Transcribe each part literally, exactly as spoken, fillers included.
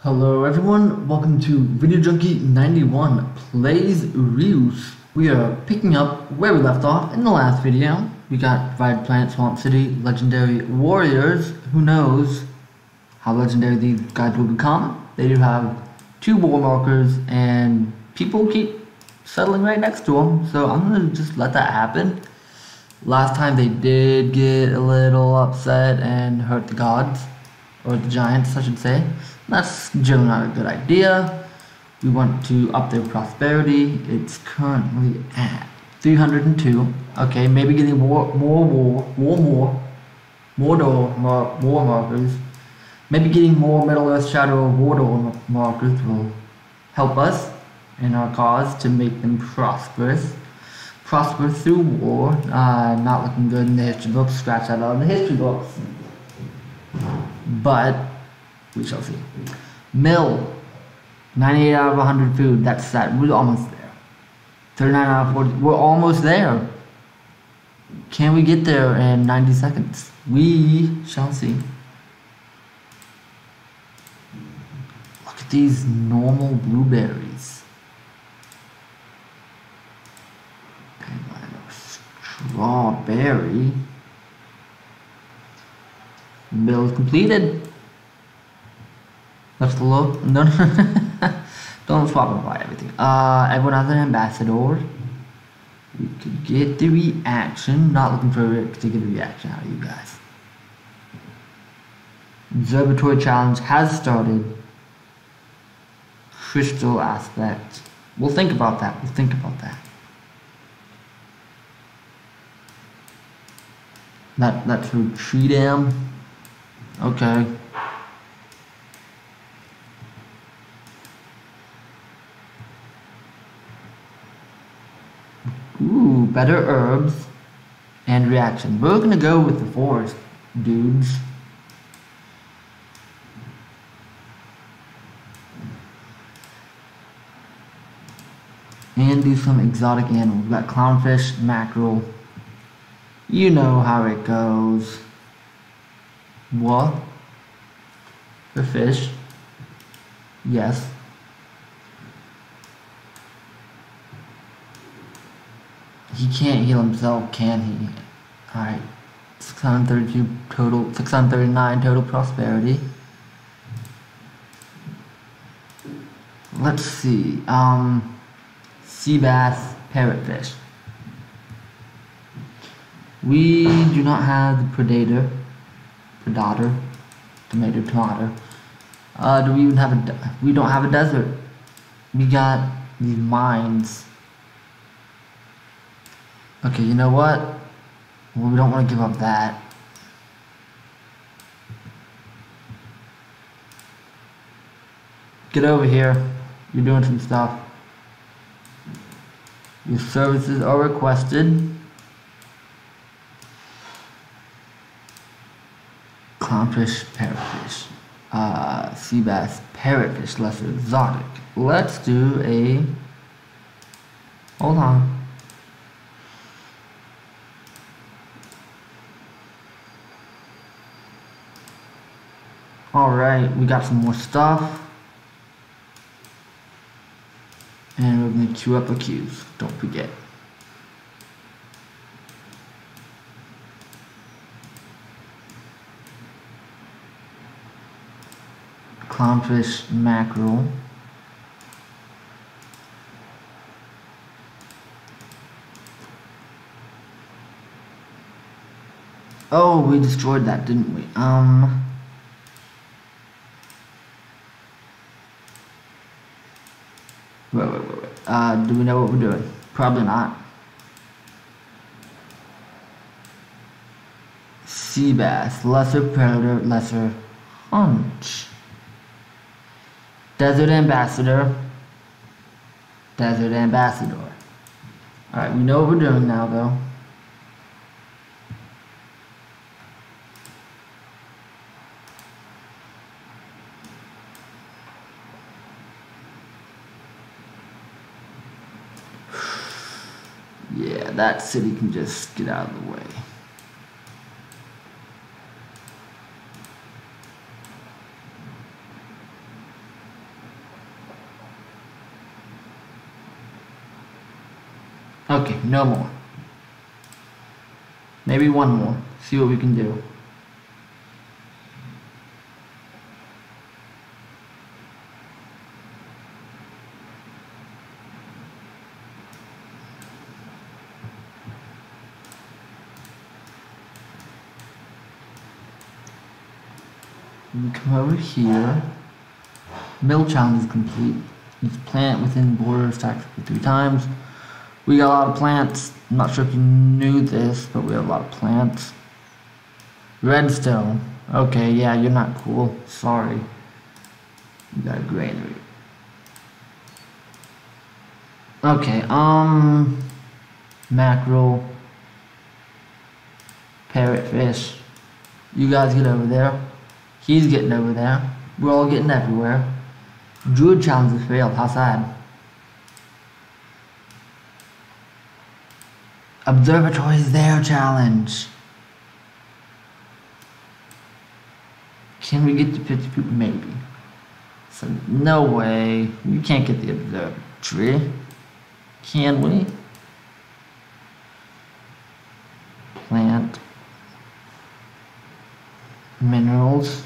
Hello everyone, welcome to Video Junkie ninety-one Plays Reus. We are picking up where we left off in the last video. We got Ride Planet, Swamp City, Legendary Warriors. Who knows how legendary these guys will become. They do have two war markers and people keep settling right next to them. So I'm going to just let that happen. Last time they did get a little upset and hurt the gods. Or the giants, I should say. That's generally not a good idea. We want to up their prosperity. It's currently at three hundred two. Okay, maybe getting more, more war, more, more, more door mar war markers. Maybe getting more Middle Earth Shadow War door markers will help us in our cause to make them prosperous. Prosper through war. Uh, not looking good in the history books. Scratch that out of the history books. But we shall see. Mill, ninety-eight out of one hundred food. That's that. We're almost there. thirty-nine out of forty. We're almost there. Can we get there in ninety seconds? We shall see. Look at these normal blueberries. Okay, strawberry. Build completed. That's the low. No, no. Don't swap and buy everything. Uh, everyone has an ambassador. We could get the reaction. Not looking for a particular reaction out of you guys. Observatory challenge has started. Crystal aspect. We'll think about that. We'll think about that. That that's for tree dam. Okay. Ooh, better herbs and reaction. We're gonna go with the forest, dudes. And do some exotic animals. We've got clownfish, mackerel. You know how it goes. What? The fish? Yes. He can't heal himself, can he? Alright. six hundred thirty-two total, six hundred thirty-nine total prosperity. Let's see. Um, sea bass, parrotfish. We do not have the predator. Daughter, tomato, tomato. Uh, do we even have a? We don't have a desert. We got these mines. Okay, you know what? Well, we don't want to give up that. Get over here. You're doing some stuff. Your services are requested. Clownfish, parrotfish, uh, sea bass, parrotfish, less exotic. Let's do a. Hold on. All right, we got some more stuff, and we're gonna queue up the queues. Don't forget. Clownfish, mackerel. Oh, we destroyed that, didn't we? Um. Wait, wait, wait, wait. Uh, do we know what we're doing? Probably not. Sea bass, lesser predator, lesser hunch. Desert Ambassador. Desert Ambassador. Alright, we know what we're doing now, though. Yeah, that city can just get out of the way. Okay, no more. Maybe one more. See what we can do. We come over here. Mill challenge is complete. Each plant within border is stacked three times. We got a lot of plants. I'm not sure if you knew this, but we have a lot of plants. Redstone. Okay, yeah, you're not cool. Sorry. You got a granary. Okay, um... mackerel. Parrotfish. You guys get over there. He's getting over there. We're all getting everywhere. Druid challenge has failed. How sad. Observatory is their challenge. Can we get to fifty people? Maybe. So no way. We can't get the observatory. Can we? Plant. Minerals.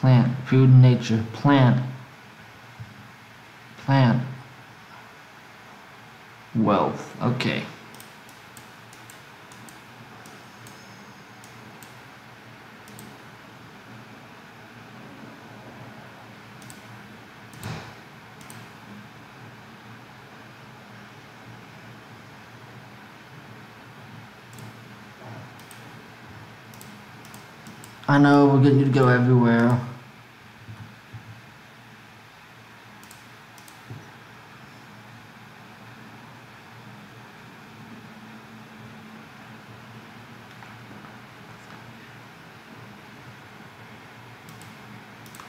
Plant, food, nature, plant, plant, wealth, okay. I know, we're getting you to go everywhere.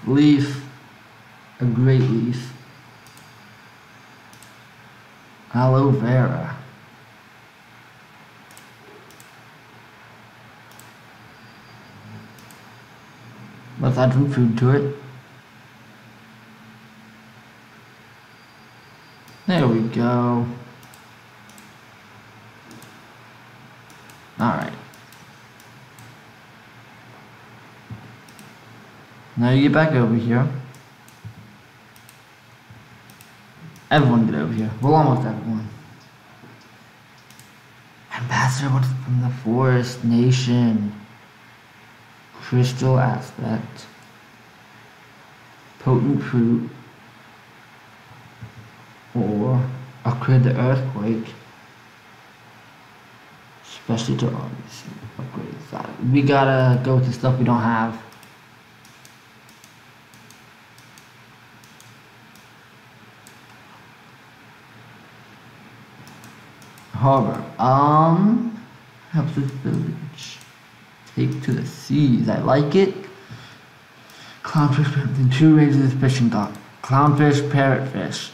Leaf, a great leaf. Aloe vera. Let's add some food to it. There we go. Alright. Now you get back over here. Everyone get over here. Well, almost everyone. Ambassador what's from the Forest Nation. Crystal aspect, potent fruit, or upgrade the earthquake, especially to obviously upgrade that. We gotta go with the stuff we don't have. Harbor, um, helps with village. Take to the seas. I like it. Clownfish, the two ways of this fishing dock. Clownfish, parrotfish.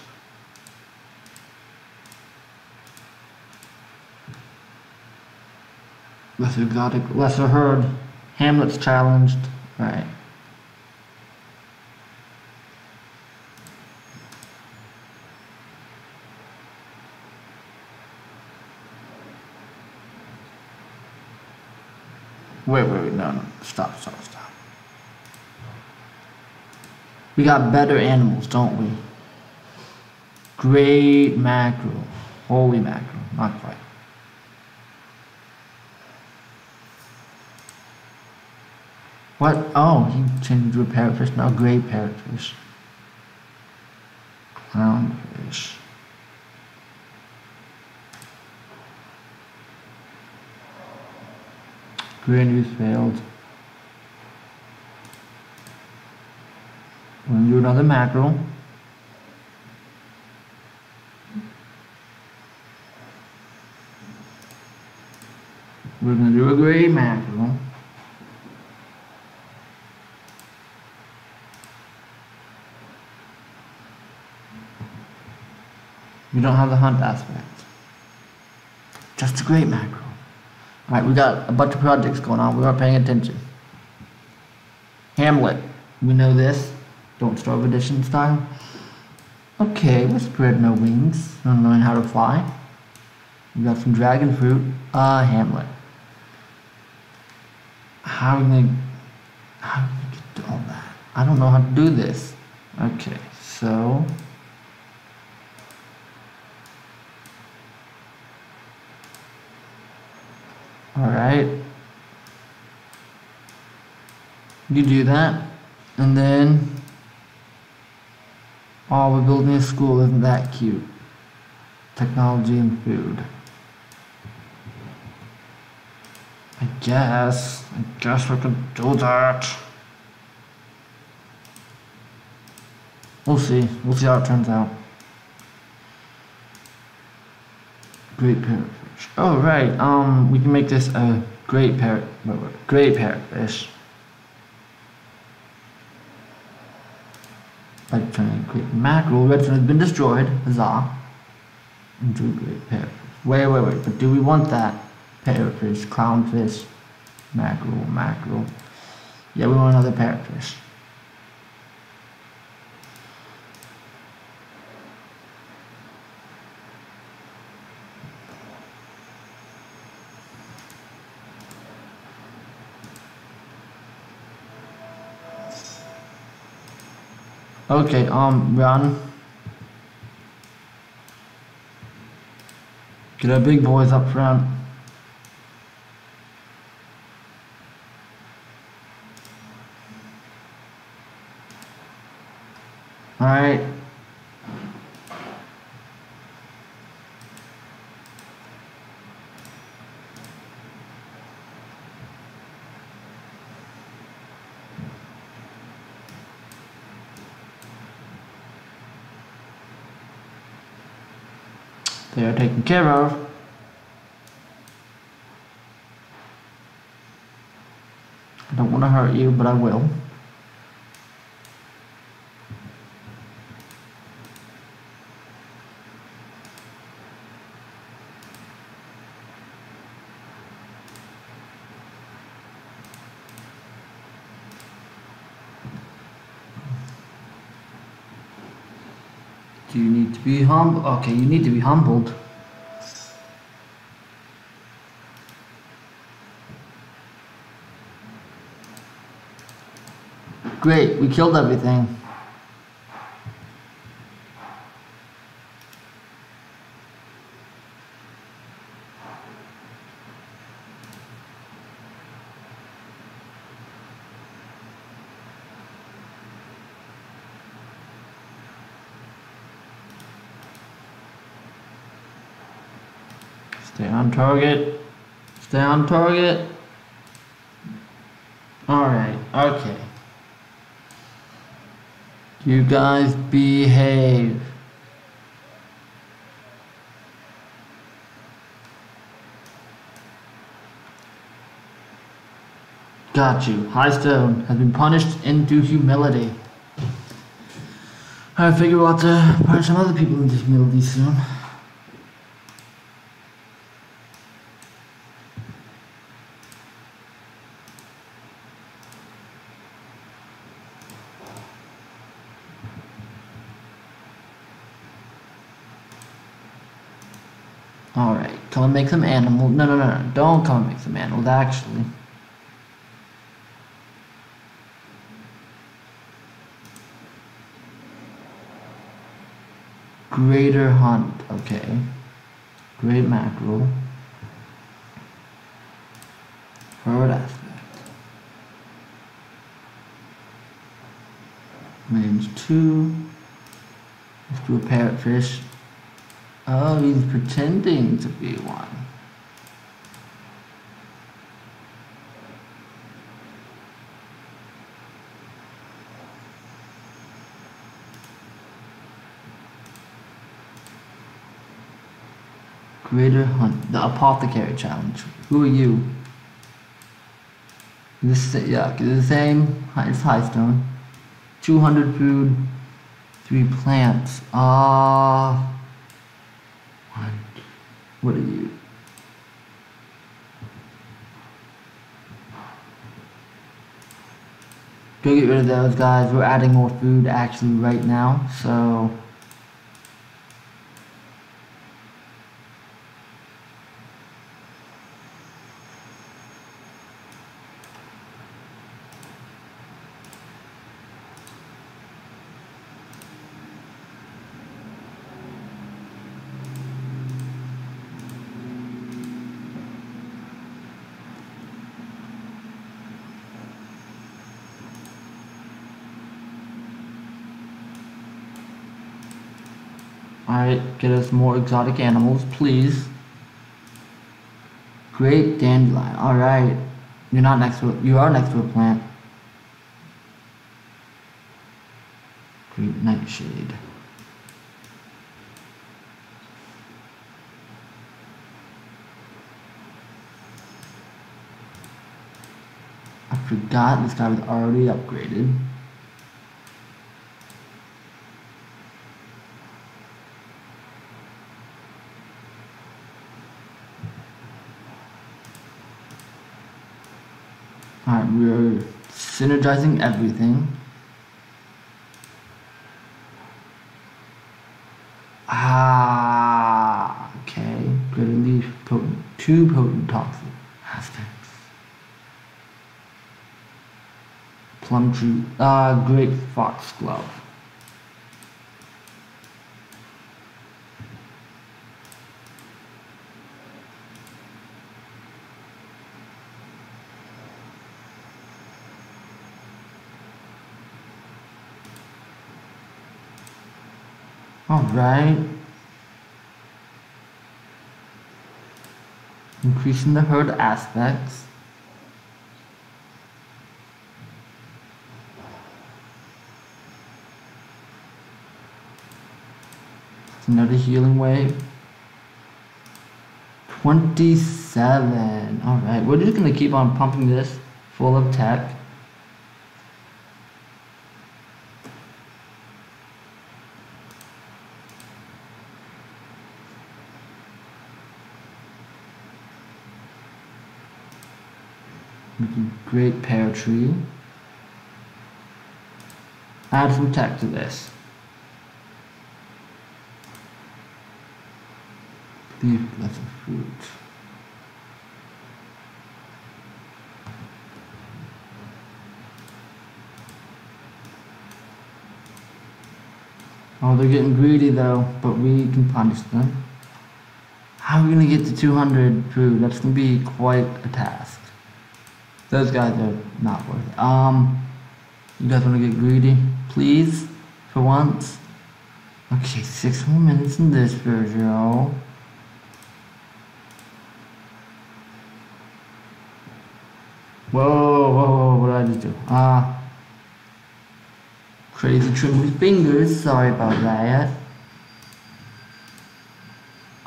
Lesser exotic, lesser herd. Hamlet's challenged. Alright. Wait, wait, wait, no, no, stop, stop, stop. We got better animals, don't we? Great mackerel. Holy mackerel, not quite. What? Oh, he changed to a parrotfish, now great parrotfish. Clownfish. Granaries failed. We're gonna do another mackerel. We're gonna do a gray mackerel. We don't have the hunt aspect. Just a gray mackerel. Alright, we got a bunch of projects going on. We are paying attention. Hamlet. We know this. Don't starve edition style. Okay, we'll spread my wings and learn how to fly. We got some dragon fruit. Uh, Hamlet. How are we gonna, how do we get to all that? I don't know how to do this. Okay, so. Alright. You do that, and then. Oh, we're building a school, isn't that cute? Technology and food. I guess, I guess we can do that. We'll see, we'll see how it turns out. Great parrot fish. Oh, right, um, we can make this a great parrot, great parrot fish. Redfin, great mackerel. Redfin has been destroyed. Huzzah. And two great parrotfish. Wait, wait, wait. But do we want that? Parrotfish, clownfish, mackerel, mackerel. Yeah, we want another parrotfish. Okay, um, run. Get our big boys up front. Alright. They are taken care of. I don't want to hurt you, but I will. Do you need to be humble? Okay, you need to be humbled. Great, we killed everything. Stay on target. Stay on target. Alright, okay. You guys behave. Got you. Highstone has been punished into humility. I figure we'll have to punish some other people into humility soon. Alright, come and make some animal. No, no, no, no, don't come and make some animals, actually. Greater hunt, okay. Great mackerel. Herd aspect. Range two. Let's do a parrotfish. Oh, he's pretending to be one. Greater Hunt, the Apothecary Challenge. Who are you? This, yeah, the same. It's Highstone. Two hundred food, three plants. Ah. Uh, What are you? Go get rid of those guys. We're adding more food actually right now, so Alright, get us more exotic animals, please. Great dandelion. Alright. You're not next to it. You are next to a plant. Great nightshade. I forgot this guy was already upgraded. Alright, we're synergizing everything. Ah, okay. Greater leaf, potent. Two potent toxic aspects. Plum tree. Ah, uh, great foxglove. Alright. Increasing the herd aspects. It's another healing wave. twenty-seven. Alright, we're just gonna keep on pumping this full of tech. Great pear tree. Add some tech to this. Leaf blessed fruit. Oh, they're getting greedy though, but we can punish them. How are we gonna get to two hundred through? That's gonna be quite a task. Those guys are not worth it. Um, you guys want to get greedy, please, for once. Okay, six more minutes in this video. Whoa, whoa, whoa! What did I just do? Ah, uh, crazy trim with fingers. Sorry about that.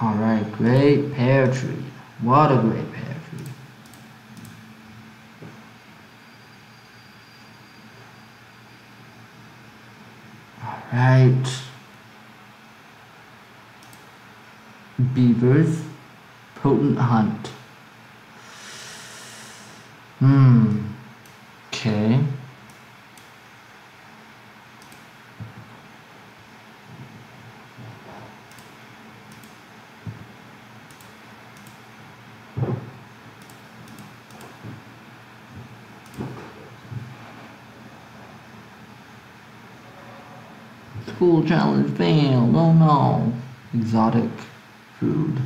All right, great pear tree. What a great pear. Right, beavers, potent hunt. Hmm, okay. School challenge failed. Oh no. Exotic food.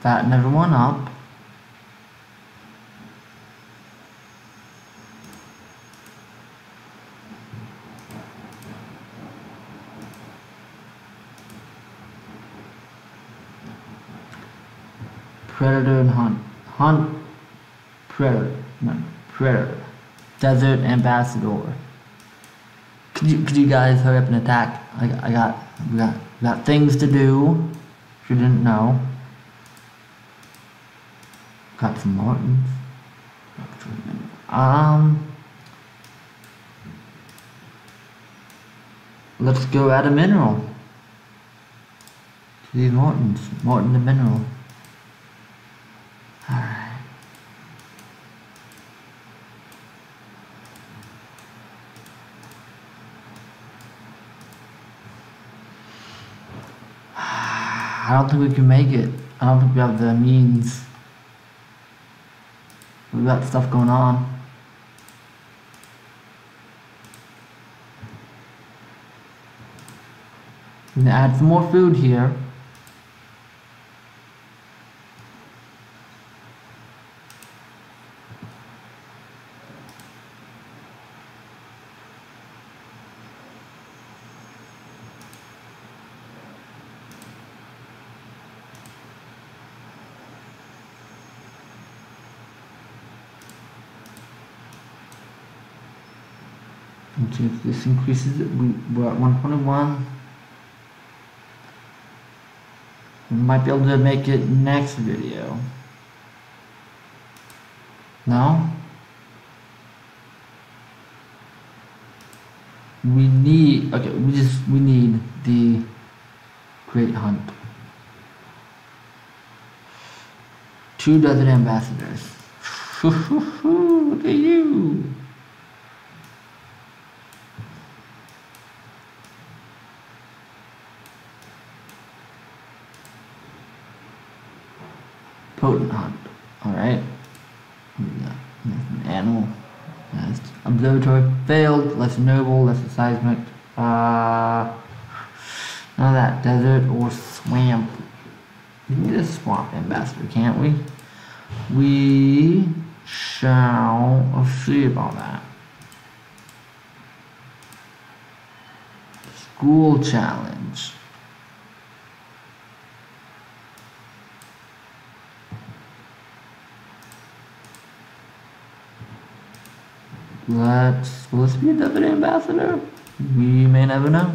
Fatten everyone up. Predator and hunt. Hunt. Predator. No. Predator. Desert ambassador. Could you, could you guys hurry up and attack? I, I got, we got, we got things to do. If you didn't know. Got some Mortons. Um. Let's go add a mineral. To these Mortons. Morton the mineral. Alright. I don't think we can make it. I don't think we have the means. We've got stuff going on. and add some more food here. If this increases, we we're at one twenty-one. We might be able to make it next video. No? We need, okay, we just, we need the Great Hunt. Two dozen ambassadors. Look at you! Potent hunt. Alright. An animal. That's observatory. Failed. Less noble. Less seismic. Uh, none of that. Desert or swamp. We need a swamp ambassador, can't we? We shall let's see about that. School challenge. Let's, will this be another ambassador? We may never know.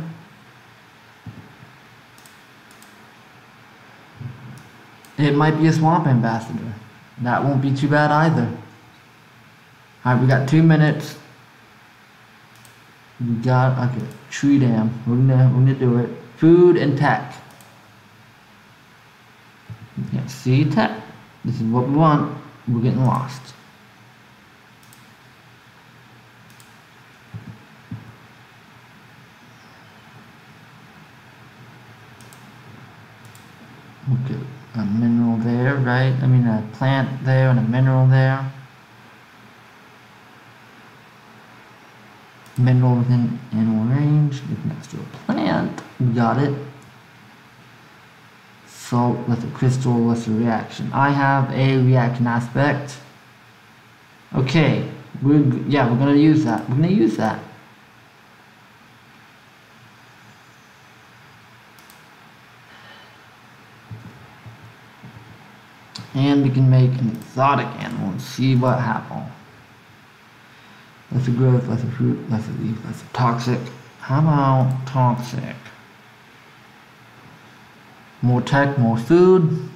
It might be a swamp ambassador. That won't be too bad either. Alright, we got two minutes. We got, okay, tree dam. We're gonna, we're gonna do it. Food and tech. Okay, see tech. This is what we want. We're getting lost. Okay, a mineral there, right? I mean, a plant there and a mineral there. Mineral within animal range. If next to a plant, we got it. Salt, lesser crystal, lesser reaction. I have a reaction aspect. Okay, we're yeah, we're gonna use that. We're gonna use that. And we can make an exotic animal and see what happens. Lesser growth, lesser fruit, lesser leaf, lesser toxic. How about toxic? More tech, more food.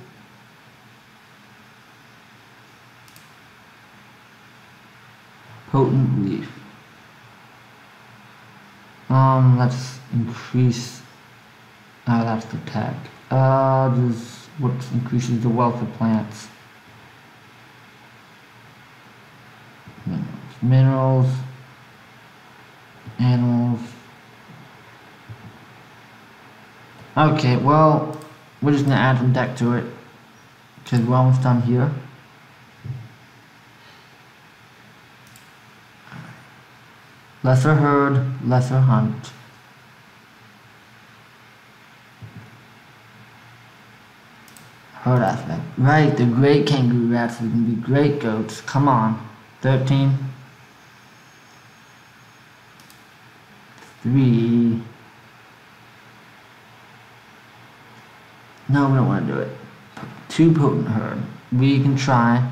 Potent leaf. Um, let's increase. Ah, oh, that's the tech. Uh, there's what increases the wealth of plants. Minerals, minerals, animals. Okay, well, we're just gonna add some deck to it because we're almost done here. Lesser herd, lesser hunt. Herd aspect. Right, the great kangaroo rats are going to be great goats. Come on. thirteen. three. No, we don't want to do it. two potent herd. We can try.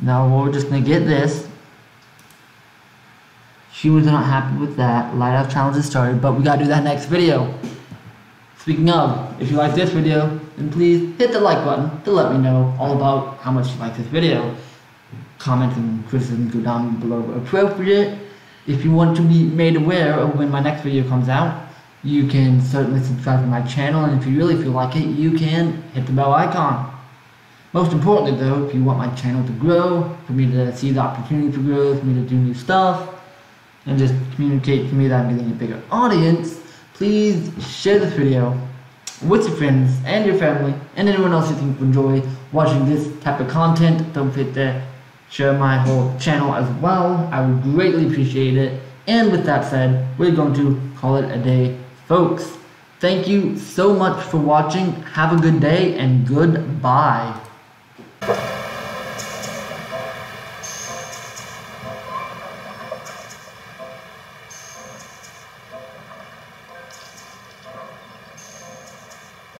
Now we're just going to get this. Humans are not happy with that. Light off challenge is started, but we got to do that next video. Speaking of, if you like this video, then please hit the like button to let me know all about how much you like this video. Comments and criticisms go down below appropriate. If you want to be made aware of when my next video comes out, you can certainly subscribe to my channel, and if you really feel like it, you can hit the bell icon. Most importantly though, if you want my channel to grow, for me to see the opportunity for growth, for me to do new stuff, and just communicate to me that I'm getting a bigger audience, please share this video with your friends and your family and anyone else you think would enjoy watching this type of content. Don't forget to share my whole channel as well. I would greatly appreciate it. And with that said, we're going to call it a day, folks. Thank you so much for watching. Have a good day and goodbye.